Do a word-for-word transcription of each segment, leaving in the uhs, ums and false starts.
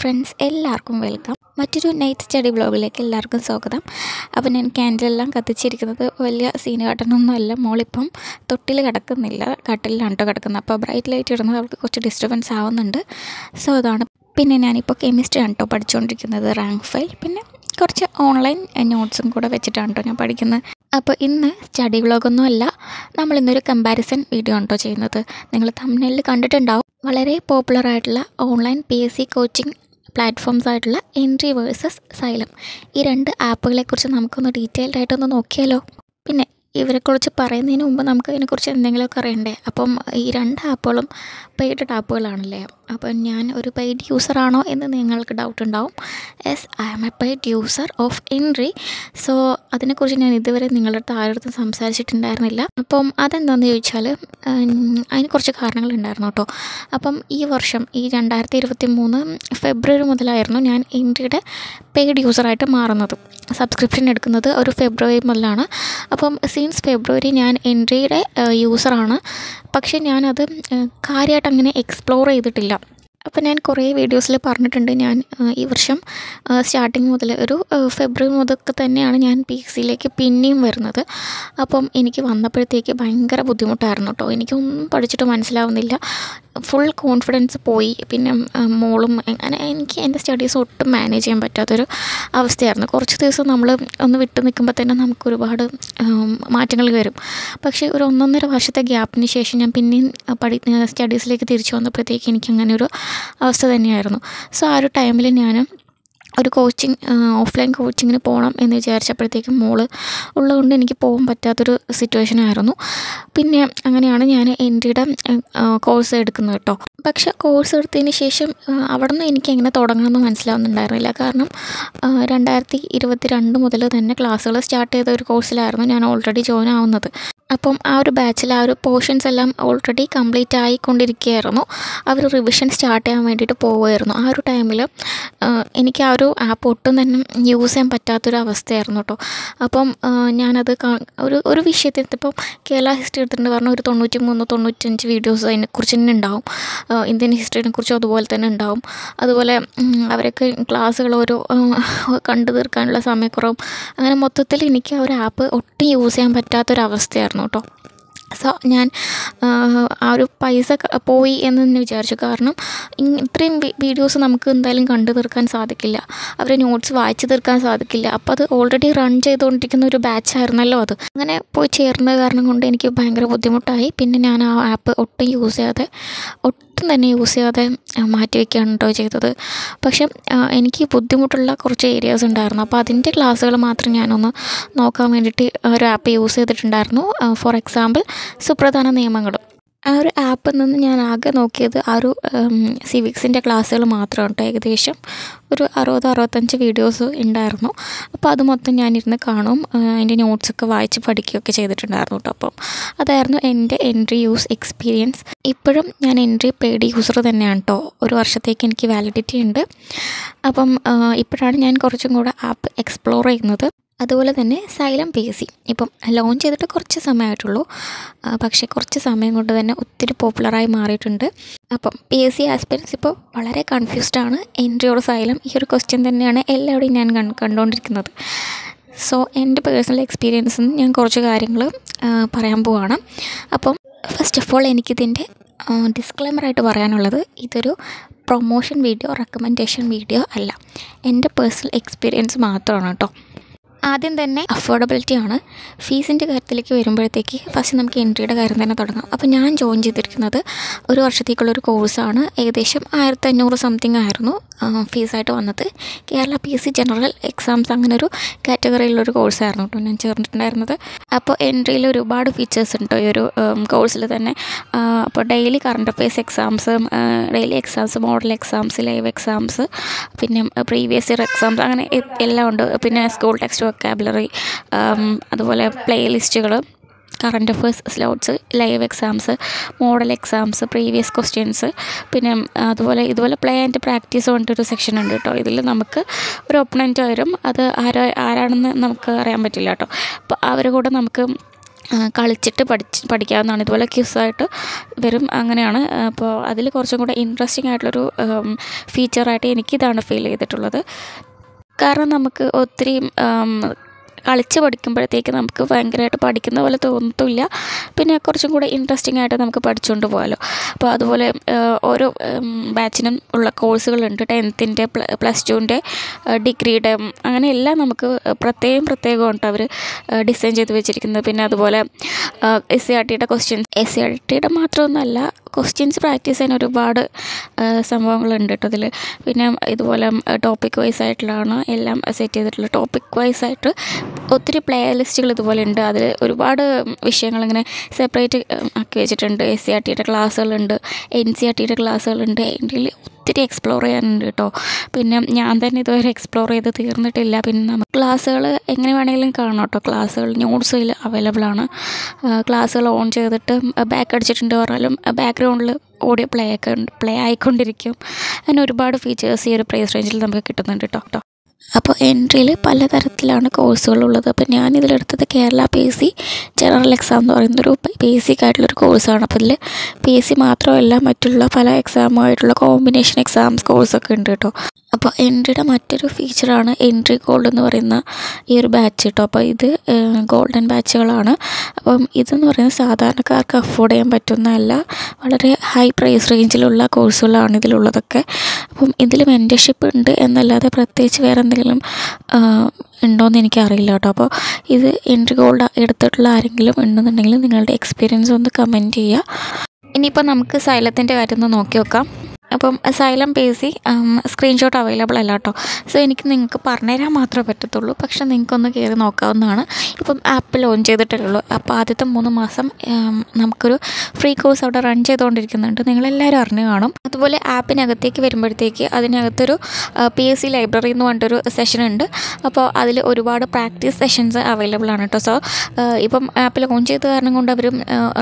friends, എല്ലാവർക്കും welcome. മറ്റൊരു night study വ്ലോഗിലേക്ക് എല്ലാവർക്കും സ്വാഗതം. അപ്പോൾ ഞാൻ ക്യാൻഡിലെല്ലാം കത്തിച്ചിരിക്കുന്നത് വലിയ സീന് കാട്ടണമൊന്നുമല്ല. മോളിപ്പം തൊട്ടിൽ കിടക്കുന്നില്ല, കട്ടിലാണ്ടോ കിടക്കുന്നത്. അപ്പോൾ ബ്രൈറ്റ് ലൈറ്റ് ഇടുന്നത് അവൾക്ക് കുറച്ച് ഡിസ്റ്റർബൻസ് ആവുന്നുണ്ട്. സോ അതാണ്. പിന്നെ ഞാനിപ്പോൾ കെമിസ്ട്രി ആണ്ടോ പഠിച്ചുകൊണ്ടിരിക്കുന്നത്, റാങ്ക് ഫൈവ്. പിന്നെ കുറച്ച് ഓൺലൈൻ നോട്ട്സും കൂടെ വെച്ചിട്ടാണ് കേട്ടോ ഞാൻ പഠിക്കുന്നത്. അപ്പോൾ ഇന്ന് സ്റ്റഡി വ്ളോഗൊന്നുമല്ല, നമ്മളിന്നൊരു കമ്പാരിസൺ വീഡിയോ ആണ് കേട്ടോ ചെയ്യുന്നത്. നിങ്ങൾ തംബ്നെയിൽ കണ്ടിട്ടുണ്ടാവും, വളരെ പോപ്പുലറായിട്ടുള്ള online P S C coaching platforms ആയിട്ടുള്ള എൻട്രി വേഴ്സസ് സൈലം, ഈ രണ്ട് ആപ്പുകളെക്കുറിച്ച് നമുക്കൊന്ന് ഡീറ്റെയിൽഡ് ആയിട്ടൊന്ന് നോക്കിയാലോ. പിന്നെ ഇവരെക്കുറിച്ച് പറയുന്നതിന് മുമ്പ് നമുക്ക് ഇതിനെക്കുറിച്ച് എന്തെങ്കിലുമൊക്കെ അറിയണ്ടേ? അപ്പം ഈ രണ്ട് ആപ്പുകളും പെയ്ഡ് ആപ്പുകളാണല്ലേ. അപ്പം ഞാൻ ഒരു പെയ്ഡ് യൂസറാണോ എന്ന് നിങ്ങൾക്ക് ഡൗട്ട് ഉണ്ടാവും. Yes, I am a paid user of entry. So അതിനെക്കുറിച്ച് ഞാൻ ഇതുവരെ നിങ്ങളുടെ അടുത്ത് ആരോടും സംസാരിച്ചിട്ടുണ്ടായിരുന്നില്ല. അപ്പം അതെന്താണെന്ന് ചോദിച്ചാൽ അതിന് കുറച്ച് കാരണങ്ങളുണ്ടായിരുന്നു കേട്ടോ. അപ്പം ഈ വർഷം ഈ രണ്ടായിരത്തി ഇരുപത്തി മൂന്ന് ഫെബ്രുവരി മുതലായിരുന്നു ഞാൻ എൻട്രിയുടെ പെയ്ഡ് യൂസറായിട്ട് മാറുന്നത്. സബ്സ്ക്രിപ്ഷൻ എടുക്കുന്നത് ഒരു ഫെബ്രുവരി മുതലാണ്. അപ്പം സിൻസ് ഫെബ്രുവരി ഞാൻ എൻട്രിയുടെ യൂസറാണ്. പക്ഷേ ഞാനത് കാര്യമായിട്ട് അങ്ങനെ എക്സ്പ്ലോർ ചെയ്തിട്ടില്ല. അപ്പോൾ ഞാൻ കുറേ വീഡിയോസിൽ പറഞ്ഞിട്ടുണ്ട്, ഞാൻ ഈ വർഷം സ്റ്റാർട്ടിങ് മുതൽ ഒരു ഫെബ്രുവരി മുതലൊക്കെ തന്നെയാണ് ഞാൻ പി എസ് സിയിലേക്ക് പിന്നെയും വരുന്നത്. അപ്പം എനിക്ക് വന്നപ്പോഴത്തേക്ക് ഭയങ്കര ബുദ്ധിമുട്ടായിരുന്നു കേട്ടോ. എനിക്കൊന്നും പഠിച്ചിട്ട് മനസ്സിലാവുന്നില്ല, ഫുൾ കോൺഫിഡൻസ് പോയി. പിന്നെ മോളും അങ്ങനെ എനിക്ക് എൻ്റെ സ്റ്റഡീസ് ഒട്ടും മാനേജ് ചെയ്യാൻ പറ്റാത്തൊരു അവസ്ഥയായിരുന്നു. കുറച്ച് ദിവസം നമ്മൾ ഒന്ന് വിട്ടു നിൽക്കുമ്പോൾ തന്നെ നമുക്കൊരുപാട് മാറ്റങ്ങൾ വരും. പക്ഷേ ഒരു ഒന്നൊന്നര വർഷത്തെ ഗ്യാപ്പിന് ശേഷം ഞാൻ പിന്നെയും പഠി സ്റ്റഡീസിലേക്ക് തിരിച്ചു വന്നപ്പോഴത്തേക്ക് എനിക്കങ്ങനെയൊരു അവസ്ഥ തന്നെയായിരുന്നു. സോ ആ ഒരു ടൈമിൽ ഞാൻ ഒരു കോച്ചിങ് ഓഫ്ലൈൻ കോച്ചിങ്ങിന് പോകണം എന്ന് വിചാരിച്ചപ്പോഴത്തേക്കും മോള് ഉള്ളതുകൊണ്ട് എനിക്ക് പോകാൻ പറ്റാത്തൊരു സിറ്റുവേഷൻ ആയിരുന്നു. പിന്നെ അങ്ങനെയാണ് ഞാൻ എൻട്രിയുടെ കോഴ്സ് എടുക്കുന്നത് കേട്ടോ. പക്ഷേ കോഴ്സ് എടുത്തതിന് ശേഷം അവിടെ നിന്ന് എനിക്ക് എങ്ങനെ തുടങ്ങണമെന്ന് മനസ്സിലാവുന്നുണ്ടായിരുന്നില്ല. കാരണം രണ്ടായിരത്തി ഇരുപത്തി രണ്ട് മുതൽ തന്നെ ക്ലാസ്സുകൾ സ്റ്റാർട്ട് ചെയ്ത ഒരു കോഴ്സിലായിരുന്നു ഞാൻ ഓൾറെഡി ജോയിൻ ആവുന്നത്. അപ്പം ആ ഒരു ബാച്ചിൽ ആ ഒരു പോർഷൻസ് എല്ലാം ഓൾറെഡി കംപ്ലീറ്റ് ആയിക്കൊണ്ടിരിക്കുകയായിരുന്നു. അവർ റിവിഷൻ സ്റ്റാർട്ട് ചെയ്യാൻ വേണ്ടിയിട്ട് പോവുമായിരുന്നു. ആ ഒരു ടൈമിൽ എനിക്ക് ആ ഒരു ആപ്പ് ഒട്ടും തന്നെ യൂസ് ചെയ്യാൻ പറ്റാത്തൊരു അവസ്ഥയായിരുന്നു കേട്ടോ. അപ്പം ഞാനത് ഒരു ഒരു വിഷയത്തിൽ ഇപ്പം കേരള ഹിസ്റ്ററി എടുത്തിട്ടുണ്ട് പറഞ്ഞാൽ ഒരു തൊണ്ണൂറ്റി മൂന്ന് തൊണ്ണൂറ്റഞ്ച് വീഡിയോസ് അതിനെക്കുറിച്ച് തന്നെ ഉണ്ടാവും. ഇന്ത്യൻ ഹിസ്റ്ററിനെക്കുറിച്ചും അതുപോലെ തന്നെ ഉണ്ടാവും. അതുപോലെ അവരൊക്കെ ക്ലാസ്സുകൾ ഓരോ കണ്ടു തീർക്കാനുള്ള സമയക്കുറവും, അങ്ങനെ മൊത്തത്തിൽ എനിക്ക് ആ ഒരു ആപ്പ് ഒട്ടും യൂസ് ചെയ്യാൻ പറ്റാത്തൊരവസ്ഥയായിരുന്നു കേട്ടോ. സോ ഞാൻ ആ ഒരു പൈസ പോയി എന്ന് തന്നെ വിചാരിച്ചു. കാരണം ഇത്രയും വീഡിയോസ് നമുക്ക് എന്തായാലും കണ്ടു തീർക്കാൻ സാധിക്കില്ല, അവരെ നോട്ട്സ് വായിച്ചു തീർക്കാൻ സാധിക്കില്ല. അപ്പോൾ അത് ഓൾറെഡി റൺ ചെയ്തുകൊണ്ടിരിക്കുന്ന ഒരു ബാച്ചായിരുന്നല്ലോ അത്. അങ്ങനെ പോയി ചേർന്ന കാരണം കൊണ്ട് എനിക്ക് ഭയങ്കര ബുദ്ധിമുട്ടായി. പിന്നെ ഞാൻ ആ ആപ്പ് ഒട്ടും യൂസ് ചെയ്യാതെ ഒട്ടും തന്നെ യൂസ് ചെയ്യാതെ മാറ്റിവെക്കുകയാണ് കേട്ടോ ചെയ്തത്. പക്ഷേ എനിക്ക് ബുദ്ധിമുട്ടുള്ള കുറച്ച് ഏരിയാസ് ഉണ്ടായിരുന്നു. അപ്പോൾ അതിൻ്റെ ക്ലാസ്സുകൾ മാത്രം ഞാനൊന്ന് നോക്കാൻ വേണ്ടിയിട്ട് ഒരു ആപ്പ് യൂസ് ചെയ്തിട്ടുണ്ടായിരുന്നു. ഫോർ എക്സാമ്പിൾ സുപ്രധാന നിയമങ്ങൾ. ആ ഒരു ആപ്പിൽ നിന്ന് ഞാൻ ആകെ നോക്കിയത് ആ ഒരു സിവിക്സിൻ്റെ ക്ലാസ്സുകൾ മാത്രമാണ് കേട്ടോ. ഏകദേശം ഒരു അറുപത് അറുപത്തഞ്ച് വീഡിയോസ് ഉണ്ടായിരുന്നു. അപ്പോൾ അത് മൊത്തം ഞാനിരുന്ന് കാണും, അതിൻ്റെ നോട്ട്സൊക്കെ വായിച്ച് പഠിക്കുകയൊക്കെ ചെയ്തിട്ടുണ്ടായിരുന്നു കേട്ടോ. അപ്പം അതായിരുന്നു എൻ്റെ എൻട്രി യൂസ് എക്സ്പീരിയൻസ്. ഇപ്പോഴും ഞാൻ എൻട്രി പെയ്ഡ് യൂസർ തന്നെയാണ് കേട്ടോ. ഒരു വർഷത്തേക്ക് എനിക്ക് വാലിഡിറ്റി ഉണ്ട്. അപ്പം ഇപ്പോഴാണ് ഞാൻ കുറച്ചും കൂടെ ആപ്പ് എക്സ്പ്ലോർ ചെയ്യുന്നത്. അതുപോലെ തന്നെ സൈലം പി എസ് സി ഇപ്പം ലോഞ്ച് ചെയ്തിട്ട് കുറച്ച് സമയമായിട്ടുള്ളൂ, പക്ഷേ കുറച്ച് സമയം കൊണ്ട് തന്നെ ഒത്തിരി പോപ്പുലറായി മാറിയിട്ടുണ്ട്. അപ്പം പി എസ് സി ആസ്പിരൻസ് ഇപ്പോൾ വളരെ കൺഫ്യൂസ്ഡാണ് എൻട്രി ഓർ സൈലം. ഈ ഒരു ക്വസ്റ്റ്യൻ തന്നെയാണ് എല്ലാവരും ഞാൻ കണ്ടുകൊണ്ടിരിക്കുന്നത്. സോ എൻ്റെ പേഴ്സണൽ എക്സ്പീരിയൻസിൽ നിന്ന് ഞാൻ കുറച്ച് കാര്യങ്ങൾ പറയാൻ പോവാണ്. അപ്പം ഫസ്റ്റ് ഓഫ് ഓൾ എനിക്കിതിൻ്റെ ഡിസ്ക്ലെയിമറായിട്ട് പറയാനുള്ളത്, ഇതൊരു പ്രൊമോഷൻ വീഡിയോ റെക്കമെൻഡേഷൻ വീഡിയോ അല്ല, എൻ്റെ പേഴ്സണൽ എക്സ്പീരിയൻസ് മാത്രമാണ് കേട്ടോ. ആദ്യം തന്നെ അഫോർഡബിലിറ്റിയാണ്. ഫീസിൻ്റെ കാര്യത്തിലേക്ക് വരുമ്പോഴത്തേക്ക് ഫസ്റ്റ് നമുക്ക് എൻട്രിയുടെ കാര്യം തന്നെ തുടങ്ങാം. അപ്പോൾ ഞാൻ ജോയിൻ ചെയ്തിരിക്കുന്നത് ഒരു വർഷത്തേക്കുള്ളൊരു കോഴ്സാണ്. ഏകദേശം ആയിരത്തി അഞ്ഞൂറ് സംതിങ് ആയിരുന്നു ഫീസായിട്ട് വന്നത്. Kerala P S C general exams അങ്ങനെ ഒരു കാറ്റഗറിയിലുള്ളൊരു കോഴ്സായിരുന്നു കേട്ടോ ഞാൻ ചേർന്നിട്ടുണ്ടായിരുന്നത്. അപ്പോൾ എൻട്രിയിൽ ഒരുപാട് ഫീച്ചേഴ്സ് ഉണ്ട് ഈ ഒരു കോഴ്സിൽ തന്നെ. അപ്പോൾ daily current affairs exams, daily exams, model exams, live exams, പിന്നെ പ്രീവിയസ് ഇയർ എക്സാംസ്, അങ്ങനെ എല്ലാം ഉണ്ട്. പിന്നെ സ്കൂൾ ടെക്സ്റ്റ് വൊക്കാബുലറി, അതുപോലെ പ്ലേ ലിസ്റ്റുകൾ, current affairs slots, live exams, model exams, previous questions, പിന്നെ അതുപോലെ ഇതുപോലെ പ്ലേ ആൻഡ് പ്രാക്ടീസ് കൊണ്ടൊരു സെക്ഷൻ ഉണ്ട് കേട്ടോ. ഇതിൽ നമുക്ക് ഒരു ഒപ്പണൻറ്റ് വരും, അത് ആരാ ആരാണെന്ന് നമുക്ക് അറിയാൻ പറ്റില്ല കേട്ടോ. അപ്പോൾ അവരുടെ കൂടെ നമുക്ക് കളിച്ചിട്ട് പഠിച്ച് പഠിക്കാവുന്നതാണ്. ഇതുപോലെ ക്യൂസായിട്ട് വരും. അങ്ങനെയാണ്. അപ്പോൾ അതിൽ കുറച്ചും കൂടെ ഇൻട്രസ്റ്റിംഗ് ആയിട്ടുള്ളൊരു ഫീച്ചറായിട്ട് എനിക്കിതാണ് ഫീൽ ചെയ്തിട്ടുള്ളത്. കാരണം നമുക്ക് ഒത്തിരി കളിച്ച് പഠിക്കുമ്പോഴത്തേക്ക് നമുക്ക് ഭയങ്കരമായിട്ട് പഠിക്കുന്ന പോലെ തോന്നത്തില്ല. പിന്നെ കുറച്ചും കൂടെ ഇൻട്രസ്റ്റിംഗ് ആയിട്ട് നമുക്ക് പഠിച്ചുകൊണ്ട് പോകാമല്ലോ. അപ്പോൾ അതുപോലെ ഓരോ ബാച്ചിനും ഉള്ള കോഴ്സുകളുണ്ട്. ടെൻത്തിൻ്റെ പ്ലസ് ടുവിൻ്റെ ഡിഗ്രിയുടെ അങ്ങനെയെല്ലാം നമുക്ക് പ്രത്യേകം പ്രത്യേകമായിട്ട് അവർ ഡിസൈൻ ചെയ്ത് വെച്ചിരിക്കുന്നത്. പിന്നെ അതുപോലെ എസ് സി ആർ ടിയുടെ ക്വസ്റ്റ്യൻസ്, എസ് സി ആർ ടിയുടെ മാത്രമൊന്നുമല്ല, ക്വസ്റ്റ്യൻസ് പ്രാക്ടീസ് ചെയ്യാൻ ഒരുപാട് സംഭവങ്ങളുണ്ട് കേട്ടോ അതിൽ. പിന്നെ ഇതുപോലെ ടോപ്പിക് വൈസ് ആയിട്ടുള്ളതാണ് എല്ലാം സെറ്റ് ചെയ്തിട്ടുള്ളത്. ടോപ്പിക് വൈസ് ആയിട്ട് ഒത്തിരി പ്ലേ ലിസ്റ്റുകൾ ഇതുപോലെ ഉണ്ട്. അതിൽ ഒരുപാട് വിഷയങ്ങളിങ്ങനെ സെപ്പറേറ്റ് ആക്കി വെച്ചിട്ടുണ്ട്. എസ് സി ആർ ടിയുടെ ക്ലാസ്സുകളുണ്ട്, എൻ സി ആർ ടിയുടെ ക്ലാസ്സുകളുണ്ട്. എൻട്രിയിൽ ഒത്തിരി എക്സ്പ്ലോർ ചെയ്യാനുണ്ട് കേട്ടോ. പിന്നെ ഞാൻ തന്നെ ഇതുവരെ എക്സ്പ്ലോർ ചെയ്ത് തീർന്നിട്ടില്ല. പിന്നെ നമുക്ക് ക്ലാസ്സുകൾ എങ്ങനെ വേണമെങ്കിലും കാണാം കേട്ടോ. ക്ലാസ്സുകൾ നോട്ട്സിൽ അവൈലബിളാണ്. ക്ലാസ്സുകൾ ഓൺ ചെയ്തിട്ട് ബാക്ക് അടിച്ചിട്ടുണ്ട് പറഞ്ഞാലും ബാക്ക്ഗ്രൗണ്ടിൽ ഓഡിയോ പ്ലേ ഒക്കെ പ്ലേ ആയിക്കൊണ്ടിരിക്കും. അങ്ങനെ ഒരുപാട് ഫീച്ചേഴ്സ് ഈ ഒരു പ്രൈസ് റേഞ്ചിൽ നമുക്ക് കിട്ടുന്നുണ്ട് കേട്ടോ കേട്ടോ അപ്പോൾ എൻട്രിയിൽ പലതരത്തിലാണ് കോഴ്സുകളുള്ളത്. അപ്പോൾ ഞാനിതിലെടുത്തത് Kerala P S C general exam എന്ന് പറയുന്നൊരു ബേസിക് ആയിട്ടുള്ളൊരു കോഴ്സാണ്. അപ്പോൾ ഇതിൽ പി എസ് സി മാത്രമല്ല മറ്റുള്ള പല എക്സാമുമായിട്ടുള്ള കോമ്പിനേഷൻ എക്സാംസ് കോഴ്സൊക്കെ ഉണ്ട് കേട്ടോ. അപ്പോൾ എൻട്രിയുടെ മറ്റൊരു ഫീച്ചറാണ് എൻട്രി ഗോൾഡ് എന്ന് പറയുന്ന ഈ ഒരു ബാച്ച് കേട്ടോ. അപ്പോൾ ഇത് ഗോൾഡൻ ബാച്ചുകളാണ്. അപ്പം ഇതെന്ന് പറയുന്നത് സാധാരണക്കാർക്ക് അഫോർഡ് ചെയ്യാൻ പറ്റുന്നതല്ല, വളരെ ഹൈ പ്രൈസ് റേഞ്ചിലുള്ള കോഴ്സുകളാണ് ഇതിലുള്ളതൊക്കെ. അപ്പം ഇതിൽ മെൻറ്റർഷിപ്പ് ഉണ്ട് എന്നല്ലാതെ പ്രത്യേകിച്ച് വേറെ എന്തെങ്കിലും ഉണ്ടോയെന്ന് എനിക്കറിയില്ല കേട്ടോ. അപ്പോൾ ഇത് എൻട്രി ഗോൾഡ് എടുത്തിട്ടുള്ള ആരെങ്കിലും ഉണ്ടെന്നുണ്ടെങ്കിൽ നിങ്ങളുടെ എക്സ്പീരിയൻസ് ഒന്ന് കമൻറ്റ് ചെയ്യുക. ഇനിയിപ്പോൾ നമുക്ക് സൈലത്തിൻ്റെ കാര്യം ഒന്ന് നോക്കി നോക്കാം. അപ്പം സൈലം പേസി സ്ക്രീൻഷോട്ട് അവൈലബിൾ അല്ല കേട്ടോ. സോ എനിക്ക് നിങ്ങൾക്ക് പറഞ്ഞുതരാൻ മാത്രമേ പറ്റത്തുള്ളൂ. പക്ഷേ നിങ്ങൾക്കൊന്ന് കയറി നോക്കാവുന്നതാണ്. ഇപ്പം ആപ്പ് ലോഞ്ച് ചെയ്തിട്ടേ ഉള്ളൂ. അപ്പോൾ ആദ്യത്തെ മൂന്ന് മാസം നമുക്കൊരു ഫ്രീ കോഴ്സ് അവിടെ റൺ ചെയ്തുകൊണ്ടിരിക്കുന്നുണ്ട്. നിങ്ങളെല്ലാവരും അറിഞ്ഞു കാണും. അതുപോലെ ആപ്പിനകത്തേക്ക് വരുമ്പോഴത്തേക്ക് അതിനകത്തൊരു പി എസ് സി ലൈബ്രറി എന്ന് പറഞ്ഞിട്ടൊരു സെഷൻ ഉണ്ട്. അപ്പോൾ അതിൽ ഒരുപാട് പ്രാക്ടീസ് സെഷൻസ് അവൈലബിൾ ആണ് കേട്ടോ. സോ ഇപ്പം ആപ്പ് ലോഞ്ച് ചെയ്ത കാരണം കൊണ്ട് അവരും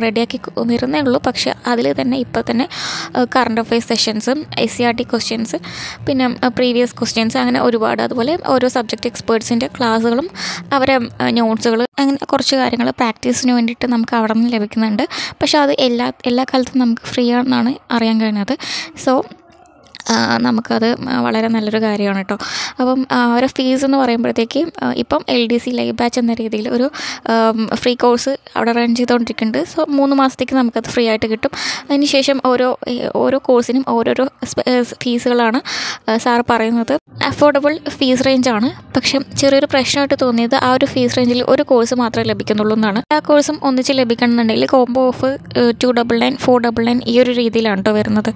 റെഡിയാക്കി വരുന്നേ ഉള്ളൂ. പക്ഷേ അതിൽ തന്നെ ഇപ്പോൾ തന്നെ current affairs session, S C R T questions, പിന്നെ പ്രീവിയസ് ക്വസ്റ്റ്യൻസ്, അങ്ങനെ ഒരുപാട്. അതുപോലെ ഓരോ സബ്ജക്റ്റ് എക്സ്പേർട്സിൻ്റെ ക്ലാസ്സുകളും അവരെ നോട്ട്സുകൾ, അങ്ങനെ കുറച്ച് കാര്യങ്ങൾ പ്രാക്ടീസിന് വേണ്ടിയിട്ട് നമുക്ക് അവിടെ നിന്ന് ലഭിക്കുന്നുണ്ട്. പക്ഷേ അത് എല്ലാ എല്ലാ കാലത്തും നമുക്ക് ഫ്രീ ആണെന്നാണ് അറിയാൻ കഴിഞ്ഞത്. സോ നമുക്കത് വളരെ നല്ലൊരു കാര്യമാണ് കേട്ടോ. അപ്പം അവരുടെ ഫീസ് എന്ന് പറയുമ്പോഴത്തേക്ക് ഇപ്പം L D C live batch എന്ന രീതിയിൽ ഒരു ഫ്രീ കോഴ്സ് അവിടെ റൺ ചെയ്തുകൊണ്ടിരിക്കുന്നുണ്ട്. സോ മൂന്ന് മാസത്തേക്ക് നമുക്കത് ഫ്രീ ആയിട്ട് കിട്ടും. അതിനുശേഷം ഓരോ ഓരോ കോഴ്സിനും ഓരോരോ ഫീസുകളാണ് സാർ പറയുന്നത്. അഫോർഡബിൾ ഫീസ് റേഞ്ചാണ്. പക്ഷേ ചെറിയൊരു പ്രശ്നമായിട്ട് തോന്നിയത് ആ ഒരു ഫീസ് റേഞ്ചിൽ ഒരു കോഴ്സ് മാത്രമേ ലഭിക്കുന്നുള്ളൂ എന്നാണ്. ആ കോഴ്സും ഒന്നിച്ച് ലഭിക്കണമെന്നുണ്ടെങ്കിൽ combo of two double nine four double nine ഈ ഒരു രീതിയിലാണ് കേട്ടോ വരുന്നത്.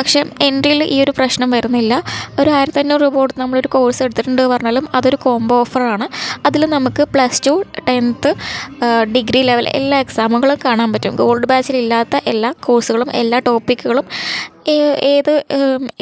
പക്ഷേ എൻട്രിയിൽ ഈ ഒരു പ്രശ്നം വരുന്നില്ല. ഒരു ആയിരത്തി അഞ്ഞൂറ് രൂപ കൊടുത്ത് നമ്മളൊരു കോഴ്സ് എടുത്തിട്ടുണ്ട് പറഞ്ഞാലും അതൊരു കോംബോ ഓഫറാണ്. അതിൽ നമുക്ക് plus two, tenth, degree level എല്ലാ എക്സാമുകളും കാണാൻ പറ്റും. ഗോൾഡ് ബാച്ചിലില്ലാത്ത എല്ലാ കോഴ്സുകളും എല്ലാ ടോപ്പിക്കുകളും ഏത്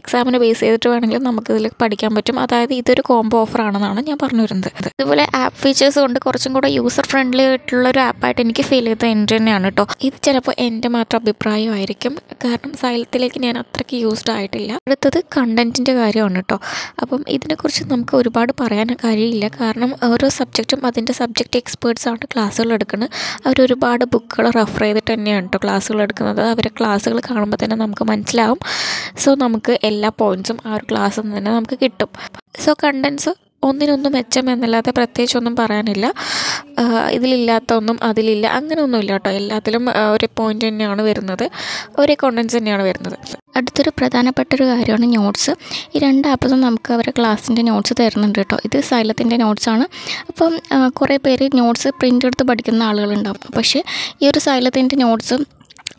എക്സാമിന് ബേസ് ചെയ്തിട്ട് വേണമെങ്കിലും നമുക്കിതിൽ പഠിക്കാൻ പറ്റും. അതായത് ഇതൊരു കോംബോ ഓഫറാണെന്നാണ് ഞാൻ പറഞ്ഞു വരുന്നത്. അതുപോലെ ആപ്പ് ഫീച്ചേഴ്സ് കൊണ്ട് കുറച്ചും കൂടെ യൂസർ ഫ്രണ്ട്ലി ആയിട്ടുള്ളൊരു ആപ്പായിട്ട് എനിക്ക് ഫീൽ ചെയ്ത എൻട്രി തന്നെയാണ് കേട്ടോ. ഇത് ചിലപ്പോൾ എൻ്റെ മാത്രം അഭിപ്രായമായിരിക്കും. കാരണം സൈലത്തിലേക്ക് ഞാൻ അത്രയ്ക്ക് യൂസ്ഡ് ആയിട്ടില്ല. അടുത്തത് കണ്ടൻറ്റിൻ്റെ കാര്യമാണ് കേട്ടോ. അപ്പം ഇതിനെക്കുറിച്ച് നമുക്ക് ഒരുപാട് പറയാൻ കഴിയില്ല. കാരണം ഓരോ സബ്ജക്റ്റും അതിൻ്റെ സബ്ജക്റ്റ് എക്സ്പേർട്സാണ് ക്ലാസ്സുകൾ എടുക്കുന്നത്. അവരൊരുപാട് ബുക്കുകൾ റെഫർ ചെയ്തിട്ട് തന്നെയാണ് കേട്ടോ ക്ലാസ്സുകൾ എടുക്കുന്നത്. അവരെ ക്ലാസ്സുകൾ കാണുമ്പോൾ തന്നെ നമുക്ക് മനസ്സിലാവും. സോ നമുക്ക് എല്ലാ പോയിൻറ്റ്സും ആ ഒരു ക്ലാസ്സിൽ നിന്ന് തന്നെ നമുക്ക് കിട്ടും. സോ കണ്ടൻസ് ഒന്നിനൊന്നും മെച്ചം എന്നല്ലാതെ പ്രത്യേകിച്ചൊന്നും പറയാനില്ല. ഇതിലില്ലാത്ത ഒന്നും അതിലില്ല അങ്ങനെയൊന്നുമില്ല കേട്ടോ. എല്ലാത്തിലും ഒരു പോയിൻ്റ് തന്നെയാണ് വരുന്നത്, ഒരേ കണ്ടൻസ് തന്നെയാണ് വരുന്നത്. അടുത്തൊരു പ്രധാനപ്പെട്ടൊരു കാര്യമാണ് നോട്ട്സ്. ഈ രണ്ട് ആപ്പസും നമുക്ക് അവരുടെ ക്ലാസ്സിൻ്റെ നോട്ട്സ് തരുന്നുണ്ട് കേട്ടോ. ഇത് സൈലത്തിൻ്റെ നോട്ട്സാണ്. അപ്പം കുറേ പേര് നോട്ട്സ് പ്രിൻ്റ് എടുത്ത് പഠിക്കുന്ന ആളുകളുണ്ടാകും. പക്ഷേ ഈ ഒരു സൈലത്തിൻ്റെ നോട്ട്സ്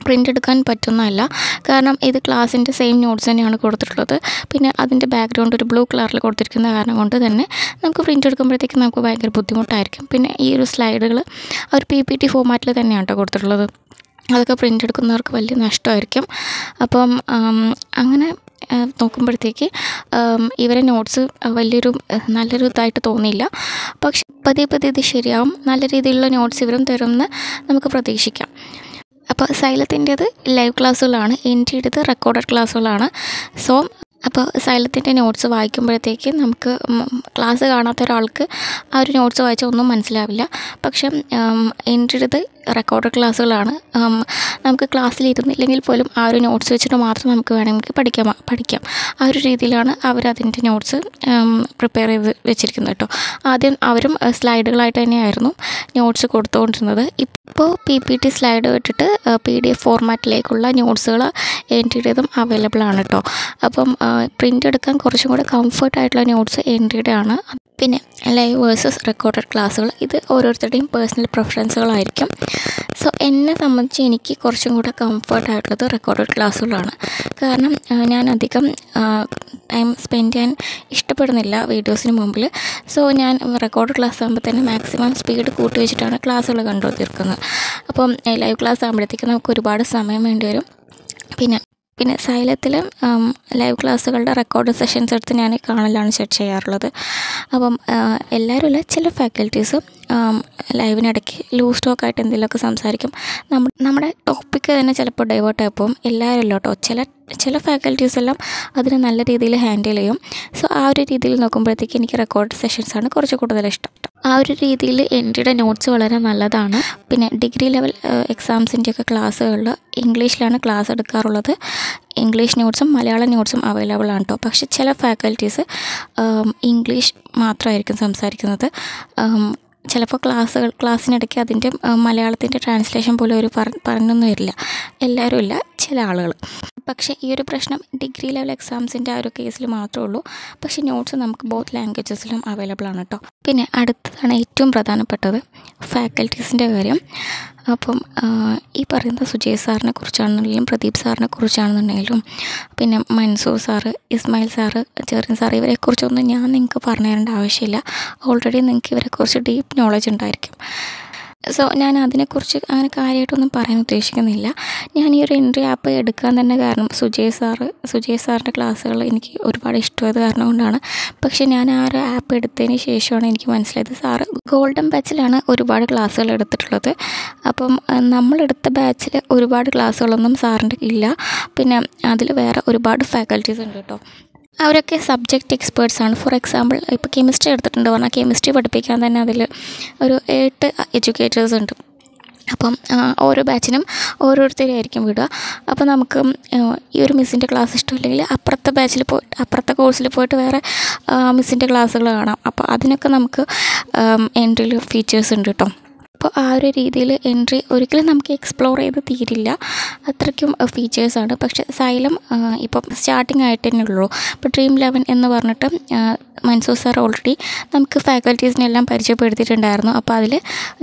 പ്രിൻ്റ് എടുക്കാൻ പറ്റുന്നതല്ല. കാരണം ഇത് ക്ലാസ്സിൻ്റെ സെയിം നോട്ട്സ് തന്നെയാണ് കൊടുത്തിട്ടുള്ളത്. പിന്നെ അതിൻ്റെ ബാക്ക്ഗ്രൗണ്ട് ഒരു ബ്ലൂ കളറിൽ കൊടുത്തിരിക്കുന്ന കാരണം കൊണ്ട് തന്നെ നമുക്ക് പ്രിൻ്റ് എടുക്കുമ്പോഴത്തേക്ക് നമുക്ക് ഭയങ്കര ബുദ്ധിമുട്ടായിരിക്കും. പിന്നെ ഈ ഒരു സ്ലൈഡുകൾ ഒരു പി പി ടി ഫോമാറ്റിൽ തന്നെയാണ് കേട്ടോ കൊടുത്തിട്ടുള്ളത്. അതൊക്കെ പ്രിൻ്റ് എടുക്കുന്നവർക്ക് വലിയ നഷ്ടമായിരിക്കും. അപ്പം അങ്ങനെ നോക്കുമ്പോഴത്തേക്ക് ഇവരെ നോട്ട്സ് വലിയൊരു നല്ലൊരു ഇതായിട്ട് തോന്നിയില്ല. പക്ഷെ പതിയെ പതിയെ ഇത് ശരിയാവും. നല്ല രീതിയിലുള്ള നോട്ട്സ് ഇവരും തരുമെന്ന് നമുക്ക് പ്രതീക്ഷിക്കാം. അപ്പോൾ സൈലത്തിൻ്റേത് ലൈവ് ക്ലാസ്സുകളാണ്, എൻട്രിയുടേത് റെക്കോർഡഡ് ക്ലാസ്സുകളാണ്. സോ അപ്പോൾ സൈലത്തിൻ്റെ നോട്ട്സ് വായിക്കുമ്പോഴത്തേക്ക് നമുക്ക് ക്ലാസ് കാണാത്ത ഒരാൾക്ക് ആ ഒരു നോട്ട്സ് വായിച്ചാൽ ഒന്നും മനസ്സിലാവില്ല. പക്ഷേ എൻട്രിയുടേത് റെക്കോർഡ് ക്ലാസ്സുകളാണ്. നമുക്ക് ക്ലാസ്സിലിരുന്ന് ഇല്ലെങ്കിൽ പോലും ആ ഒരു നോട്ട്സ് വെച്ചിട്ട് മാത്രം നമുക്ക് വേണമെങ്കിൽ പഠിക്കാം പഠിക്കാം ആ ഒരു രീതിയിലാണ് അവരതിൻ്റെ നോട്ട്സ് പ്രിപ്പയർ ചെയ്ത് വെച്ചിരിക്കുന്നത് കേട്ടോ. ആദ്യം അവരും സ്ലൈഡുകളായിട്ട് തന്നെയായിരുന്നു നോട്ട്സ് കൊടുത്തുകൊണ്ടിരുന്നത്. ഇപ്പോൾ പി പി ടി സ്ലൈഡ് ഇട്ടിട്ട് പി ഡി എഫ് ഫോർമാറ്റിലേക്കുള്ള നോട്ട്സുകൾ എൻട്രിയുടേതും അവൈലബിൾ ആണ് കേട്ടോ. അപ്പം പ്രിൻ്റ് എടുക്കാൻ കുറച്ചും കൂടെ കംഫർട്ടായിട്ടുള്ള നോട്ട്സ് എൻട്രിയുടെ ആണ്. പിന്നെ ലൈവ് വേഴ്സസ് റെക്കോർഡഡ് ക്ലാസ്സുകൾ ഇത് ഓരോരുത്തരുടെയും പേഴ്സണൽ പ്രിഫറൻസുകളായിരിക്കും. സോ എന്നെ സംബന്ധിച്ച് എനിക്ക് കുറച്ചും കൂടെ കംഫർട്ടായിട്ടുള്ളത് റെക്കോർഡഡ് ക്ലാസ്സുകളാണ്. കാരണം ഞാൻ അധികം ടൈം സ്പെൻഡ് ചെയ്യാൻ ഇഷ്ടപ്പെടുന്നില്ല വീഡിയോസിന് മുമ്പിൽ. സോ ഞാൻ റെക്കോർഡ് ക്ലാസ് ആകുമ്പോൾ തന്നെ മാക്സിമം സ്പീഡ് കൂട്ടി വെച്ചിട്ടാണ് ക്ലാസ്സുകൾ കണ്ടു തീർക്കുന്നത്. അപ്പം ലൈവ് ക്ലാസ് ആകുമ്പോഴത്തേക്ക് നമുക്ക് ഒരുപാട് സമയം വേണ്ടി വരും. പിന്നെ പിന്നെ സൈലത്തിൽ ലൈവ് ക്ലാസ്സുകളുടെ റെക്കോർഡ് സെഷൻസ് എടുത്ത് ഞാൻ കാണലാണ് സെറ്റ് ചെയ്യാറുള്ളത്. അപ്പം എല്ലാവരുമല്ല, ചില ഫാക്കൽറ്റീസ് ലൈവിനിടയ്ക്ക് ലൂസ് ടോക്കായിട്ട് എന്തെങ്കിലുമൊക്കെ സംസാരിക്കും. നമ്മ നമ്മുടെ ടോപ്പിക്ക് തന്നെ ചിലപ്പോൾ ഡൈവേർട്ടായി പോകും. എല്ലാവരും കേട്ടോ, ചില ചില ഫാക്കൽറ്റീസെല്ലാം അതിനെ നല്ല രീതിയിൽ ഹാൻഡിൽ ചെയ്യും. സോ ആ ഒരു രീതിയിൽ നോക്കുമ്പോഴത്തേക്ക് എനിക്ക് റെക്കോർഡ് സെഷൻസാണ് കുറച്ച് കൂടുതൽ ഇഷ്ടം. ആ ഒരു രീതിയിൽ എൻട്രിയുടെ നോട്ട്സ് വളരെ നല്ലതാണ്. പിന്നെ ഡിഗ്രി ലെവൽ എക്സാംസിൻ്റെയൊക്കെ ക്ലാസ്സുകളിൽ ഇംഗ്ലീഷിലാണ് ക്ലാസ് എടുക്കാറുള്ളത്. ഇംഗ്ലീഷ് നോട്ട്സും മലയാള നോട്ട്സും അവൈലബിൾ ആണ് കേട്ടോ. പക്ഷേ ചില ഫാക്കൽറ്റീസ് ഇംഗ്ലീഷ് മാത്രമായിരിക്കും സംസാരിക്കുന്നത്. ചിലപ്പോൾ ക്ലാസ്സുകൾ ക്ലാസ്സിനിടയ്ക്ക് അതിൻ്റെ മലയാളത്തിൻ്റെ ട്രാൻസ്ലേഷൻ പോലും ഒരു പറ പറഞ്ഞൊന്നും വരില്ല. എല്ലാവരും ഇല്ല, ചില ആളുകൾ. പക്ഷേ ഈ ഒരു പ്രശ്നം ഡിഗ്രി ലെവൽ എക്സാംസിൻ്റെ ആ ഒരു കേസിൽ മാത്രമേ ഉള്ളൂ. പക്ഷേ നോട്ട്സ് നമുക്ക് ബോത്ത് ലാംഗ്വേജസിലും അവൈലബിൾ ആണ് കേട്ടോ. പിന്നെ അടുത്തതാണ് ഏറ്റവും പ്രധാനപ്പെട്ടത് ഫാക്കൽറ്റീസിൻ്റെ കാര്യം. അപ്പം ഈ പറയുന്ന സുജേഷ് സാറിനെ കുറിച്ചാണെന്നുണ്ടെങ്കിലും പ്രദീപ് സാറിനെ കുറിച്ചാണെന്നുണ്ടെങ്കിലും പിന്നെ Mansoor sir, Ismail sir, Jerin sir, ഇവരെക്കുറിച്ചൊന്നും ഞാൻ നിങ്ങൾക്ക് പറഞ്ഞു തരേണ്ട ആവശ്യമില്ല. ഓൾറെഡി നിങ്ങൾക്ക് ഇവരെക്കുറിച്ച് ഡീപ്പ് നോളജ് ഉണ്ടായിരിക്കും. സോ ഞാൻ അതിനെക്കുറിച്ച് അങ്ങനെ കാര്യമായിട്ടൊന്നും പറയാൻ ഉദ്ദേശിക്കുന്നില്ല. ഞാൻ ഈ ഒരു എൻട്രി ആപ്പ് എടുക്കാൻ തന്നെ കാരണം സുജേഷ് സാറ് സുജേഷ് സാറിൻ്റെ ക്ലാസ്സുകൾ എനിക്ക് ഒരുപാട് ഇഷ്ടമായത് കാരണം കൊണ്ടാണ്. പക്ഷേ ഞാൻ ആ ഒരു ആപ്പ് എടുത്തതിന് ശേഷമാണ് എനിക്ക് മനസ്സിലായത് സാറ് ഗോൾഡൻ ബാച്ചിലാണ് ഒരുപാട് ക്ലാസ്സുകൾ എടുത്തിട്ടുള്ളത്. അപ്പം നമ്മളെടുത്ത ബാച്ചിൽ ഒരുപാട് ക്ലാസ്സുകളൊന്നും സാറിൻ്റെ ഇല്ല. പിന്നെ അതിൽ വേറെ ഒരുപാട് ഫാക്കൽറ്റീസ് ഉണ്ട് കേട്ടോ. അവരൊക്കെ സബ്ജക്റ്റ് എക്സ്പേർട്സാണ്. ഫോർ എക്സാമ്പിൾ ഇപ്പോൾ കെമിസ്ട്രി എടുത്തിട്ടുണ്ട് പറഞ്ഞാൽ കെമിസ്ട്രി പഠിപ്പിക്കാൻ തന്നെ അതിൽ ഒരു എട്ട് എഡ്യൂക്കേറ്റേഴ്സ് ഉണ്ട്. അപ്പം ഓരോ ബാച്ചിനും ഓരോരുത്തരെയായിരിക്കും വിടുക. അപ്പോൾ നമുക്ക് ഈ ഒരു മിസ്സിൻ്റെ ക്ലാസ് ഇഷ്ടമില്ലെങ്കിൽ അപ്പുറത്തെ ബാച്ചിൽ പോയി അപ്പുറത്തെ കോഴ്സിൽ പോയിട്ട് വേറെ മിസ്സിൻ്റെ ക്ലാസ്സുകൾ കാണാം. അപ്പോൾ അതിനൊക്കെ നമുക്ക് എൻട്രിയിൽ ഫീച്ചേഴ്സ് ഉണ്ട് കേട്ടോ. അപ്പോൾ ആ ഒരു രീതിയിൽ എൻട്രി ഒരിക്കലും നമുക്ക് എക്സ്പ്ലോർ ചെയ്ത് തീരില്ല, അത്രയ്ക്കും ഫീച്ചേഴ്സാണ്. പക്ഷേ സൈലം ഇപ്പം സ്റ്റാർട്ടിംഗ് ആയിട്ട് തന്നെ ഉള്ളൂ. ഇപ്പോൾ ഡ്രീം ലെവൻ എന്ന് പറഞ്ഞിട്ട് മൻസൂർ സാർ ഓൾറെഡി നമുക്ക് ഫാക്കൽറ്റീസിനെല്ലാം പരിചയപ്പെടുത്തിയിട്ടുണ്ടായിരുന്നു. അപ്പോൾ അതിൽ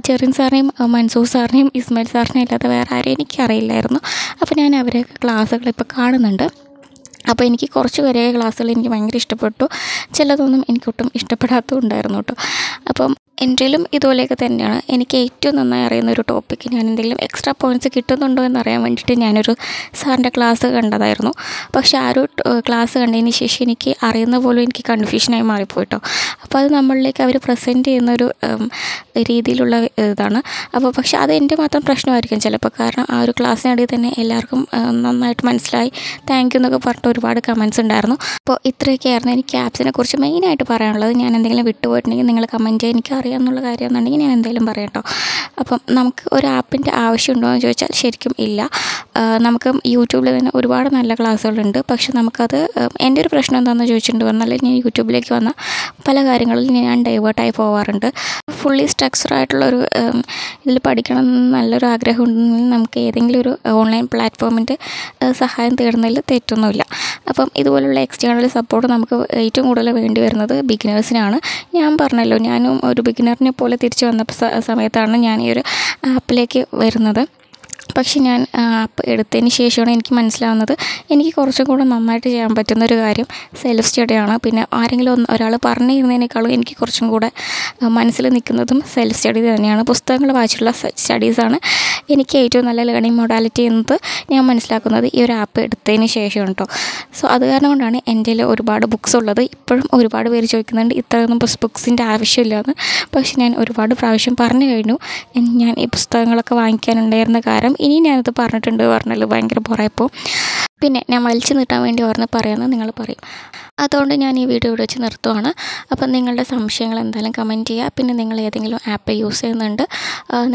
ജെറിൻ സാറിനെയും മൻസൂർ സാറിനെയും ഇസ്മായിൽ സാറിനെയും അല്ലാതെ വേറെ ആരെയും എനിക്കറിയില്ലായിരുന്നു. അപ്പോൾ ഞാൻ അവരെ ക്ലാസ്സുകൾ ഇപ്പോൾ കാണുന്നുണ്ട്. അപ്പോൾ എനിക്ക് കുറച്ച് വരെ ക്ലാസ്സുകൾ എനിക്ക് ഭയങ്കര ഇഷ്ടപ്പെട്ടു, ചിലതൊന്നും എനിക്കൊട്ടും ഇഷ്ടപ്പെടാത്തതും ഉണ്ടായിരുന്നു കേട്ടോ. അപ്പം എൻട്രിയിലും ഇതുപോലെയൊക്കെ തന്നെയാണ്. എനിക്ക് ഏറ്റവും നന്നായി അറിയുന്ന ഒരു ടോപ്പിക്ക് ഞാൻ എന്തെങ്കിലും എക്സ്ട്രാ പോയിൻറ്റ്സ് കിട്ടുന്നുണ്ടോ എന്നറിയാൻ വേണ്ടിയിട്ട് ഞാനൊരു സാറിൻ്റെ ക്ലാസ് കണ്ടതായിരുന്നു. പക്ഷേ ആ ഒരു ക്ലാസ് കണ്ടതിന് ശേഷം എനിക്ക് അറിയുന്ന പോലും എനിക്ക് കൺഫ്യൂഷനായി മാറിപ്പോയിട്ടോ. അപ്പോൾ അത് നമ്മളിലേക്ക് അവർ പ്രസൻറ്റ് ചെയ്യുന്നൊരു രീതിയിലുള്ള ഇതാണ്. അപ്പോൾ പക്ഷേ അത് എൻ്റെ മാത്രം പ്രശ്നമായിരിക്കും ചിലപ്പോൾ. കാരണം ആ ഒരു ക്ലാസ്സിനിടയിൽ തന്നെ എല്ലാവർക്കും നന്നായിട്ട് മനസ്സിലായി താങ്ക് യു എന്നൊക്കെ പറഞ്ഞിട്ട് ഒരുപാട് കമൻറ്റ്സ് ഉണ്ടായിരുന്നു. അപ്പോൾ ഇത്രയൊക്കെയായിരുന്നു എനിക്ക് ആപ്സിനെ കുറിച്ച് മെയിനായിട്ട് പറയാനുള്ളത്. ഞാൻ എന്തെങ്കിലും വിട്ടുപോയിട്ടുണ്ടെങ്കിൽ നിങ്ങൾ കമൻറ്റ് ചെയ്യാൻ എനിക്ക് അറിയാമെന്നുള്ള കാര്യമെന്നുണ്ടെങ്കിൽ ഞാൻ എന്തെങ്കിലും പറയാം കേട്ടോ. അപ്പം നമുക്ക് ഒരു ആപ്പിൻ്റെ ആവശ്യമുണ്ടോ എന്ന് ചോദിച്ചാൽ ശരിക്കും ഇല്ല. നമുക്ക് യൂട്യൂബിൽ തന്നെ ഒരുപാട് നല്ല ക്ലാസ്സുകളുണ്ട്. പക്ഷെ നമുക്കത് എൻ്റെ ഒരു പ്രശ്നം എന്താണെന്ന് ചോദിച്ചിട്ടുണ്ട് പറഞ്ഞാൽ ഞാൻ യൂട്യൂബിലേക്ക് വന്ന പല കാര്യങ്ങളിൽ ഞാൻ ഡൈവേർട്ടായി പോകാറുണ്ട്. ഫുള്ളി സ്ട്രക്ചറായിട്ടുള്ളൊരു ഇതിൽ പഠിക്കണം എന്ന് നല്ലൊരു ആഗ്രഹം ഉണ്ടെങ്കിൽ നമുക്ക് ഏതെങ്കിലും ഒരു ഓൺലൈൻ പ്ലാറ്റ്ഫോമിൻ്റെ സഹായം തേടുന്നതിൽ തെറ്റൊന്നുമില്ല. അപ്പം ഇതുപോലുള്ള എക്സ്റ്റേണൽ സപ്പോർട്ട് നമുക്ക് ഏറ്റവും കൂടുതൽ വേണ്ടി വരുന്നത് ബിഗിനേഴ്സിനാണ്. ഞാൻ പറഞ്ഞല്ലോ, ഞാനും ഒരു ബിഗിനറിനെ പോലെ തിരിച്ചു വന്ന സമയത്താണ് ഞാൻ ഈ ഒരു ആപ്പിലേക്ക് വരുന്നത്. പക്ഷെ ഞാൻ ആപ്പ് എടുത്തതിന് ശേഷമാണ് എനിക്ക് മനസ്സിലാവുന്നത് എനിക്ക് കുറച്ചും കൂടെ നന്നായിട്ട് ചെയ്യാൻ പറ്റുന്നൊരു കാര്യം സെൽഫ് സ്റ്റഡിയാണ്. പിന്നെ ആരെങ്കിലും ഒന്ന് ഒരാൾ പറഞ്ഞു തരുന്നതിനേക്കാളും എനിക്ക് കുറച്ചും കൂടെ മനസ്സിൽ നിൽക്കുന്നതും സെൽഫ് സ്റ്റഡി തന്നെയാണ്. പുസ്തകങ്ങൾ വായിച്ചിട്ടുള്ള സ്റ്റഡീസാണ് എനിക്ക് ഏറ്റവും നല്ല ലേണിംഗ് മോഡാലിറ്റി എന്നത് ഞാൻ മനസ്സിലാക്കുന്നത് ഈ ഒരു ആപ്പ് എടുത്തതിന് ശേഷമാണ് കേട്ടോ. സോ അത് കാരണം കൊണ്ടാണ് എൻ്റെ ഒരുപാട് ബുക്ക്സ് ഉള്ളത്. ഇപ്പോഴും ഒരുപാട് പേര് ചോദിക്കുന്നുണ്ട് ഇത്രയൊന്നും ബുക്സിൻ്റെ ആവശ്യമില്ലെന്ന്. പക്ഷേ ഞാൻ ഒരുപാട് പ്രാവശ്യം പറഞ്ഞു കഴിഞ്ഞു ഞാൻ ഈ പുസ്തകങ്ങളൊക്കെ വാങ്ങിക്കാനുണ്ടായിരുന്ന കാരണം. ഇനി ഞാനത് പറഞ്ഞിട്ടുണ്ട് പറഞ്ഞാൽ ഭയങ്കര ബോറായിപ്പോവും. പിന്നെ ഞാൻ വലിച്ചു നീട്ടാൻ വേണ്ടി ഓർന്ന് പറയാമെന്ന് നിങ്ങൾ പറയും. അതുകൊണ്ട് ഞാൻ ഈ വീഡിയോ ഇവിടെ വെച്ച് നിർത്തുവാണ്. അപ്പം നിങ്ങളുടെ സംശയങ്ങൾ എന്തായാലും കമൻറ്റ് ചെയ്യുക. പിന്നെ നിങ്ങൾ ഏതെങ്കിലും ആപ്പ് യൂസ് ചെയ്യുന്നുണ്ട്,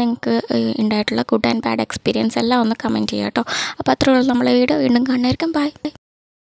നിങ്ങൾക്ക് ഉണ്ടായിട്ടുള്ള ഗുഡ് ആൻഡ് ബാഡ് എക്സ്പീരിയൻസ് എല്ലാം ഒന്ന് കമൻറ്റ് ചെയ്യുക കേട്ടോ. അപ്പോൾ അത്രയുള്ളൂ നമ്മളെ വീഡിയോ. വീണ്ടും കാണാനായിരിക്കും. Bye by.